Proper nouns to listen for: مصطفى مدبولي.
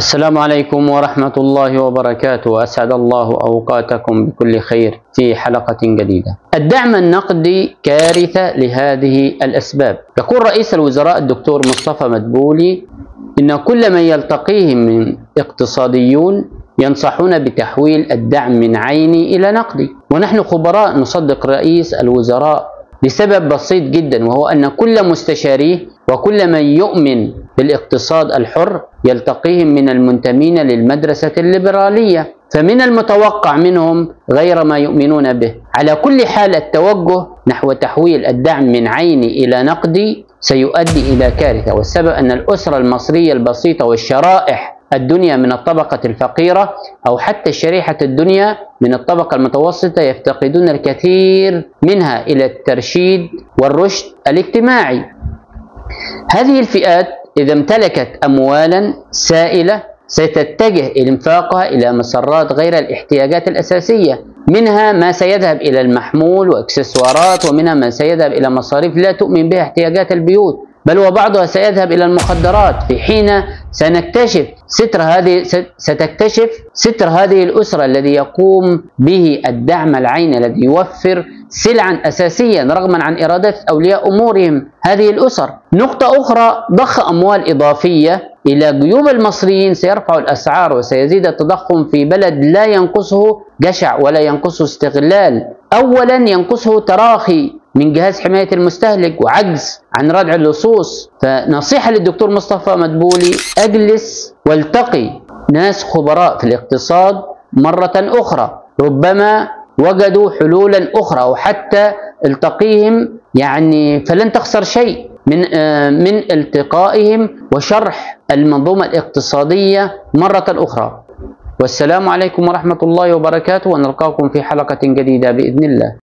السلام عليكم ورحمة الله وبركاته. أسعد الله أوقاتكم بكل خير في حلقة جديدة. الدعم النقدي كارثة لهذه الأسباب. يقول رئيس الوزراء الدكتور مصطفى مدبولي إن كل من يلتقيه من اقتصاديون ينصحون بتحويل الدعم من عيني إلى نقدي، ونحن خبراء نصدق رئيس الوزراء لسبب بسيط جدا، وهو أن كل مستشاريه وكل من يؤمن بالاقتصاد الحر يلتقيهم من المنتمين للمدرسة الليبرالية، فمن المتوقع منهم غير ما يؤمنون به. على كل حال، التوجه نحو تحويل الدعم من عيني إلى نقدي سيؤدي إلى كارثة، والسبب أن الأسرة المصرية البسيطة والشرائح الدنيا من الطبقة الفقيرة أو حتى شريحة الدنيا من الطبقة المتوسطة يفتقدون الكثير منها إلى الترشيد والرشد الاجتماعي. هذه الفئات إذا امتلكت أموالا سائلة ستتجه إنفاقها إلى مسرات غير الاحتياجات الأساسية، منها ما سيذهب إلى المحمول وإكسسوارات، ومنها ما سيذهب إلى مصاريف لا تؤمن بها احتياجات البيوت، بل وبعضها سيذهب إلى المخدرات، في حين ستكتشف ستر هذه الأسرة الذي يقوم به الدعم العيني، الذي يوفر سلعا أساسيا رغما عن إرادة أولياء أمورهم هذه الأسر. نقطة أخرى: ضخ أموال إضافية إلى جيوب المصريين سيرفع الأسعار، وسيزيد التضخم في بلد لا ينقصه جشع ولا ينقصه استغلال. أولا ينقصه تراخي من جهاز حماية المستهلك وعجز عن ردع اللصوص. فنصيحة للدكتور مصطفى مدبولي: أجلس والتقي ناس خبراء في الاقتصاد مرة أخرى، ربما وجدوا حلولا أخرى، وحتى التقيهم فلن تخسر شيء من التقائهم وشرح المنظومة الاقتصادية مرة أخرى. والسلام عليكم ورحمة الله وبركاته، ونلقاكم في حلقة جديدة بإذن الله.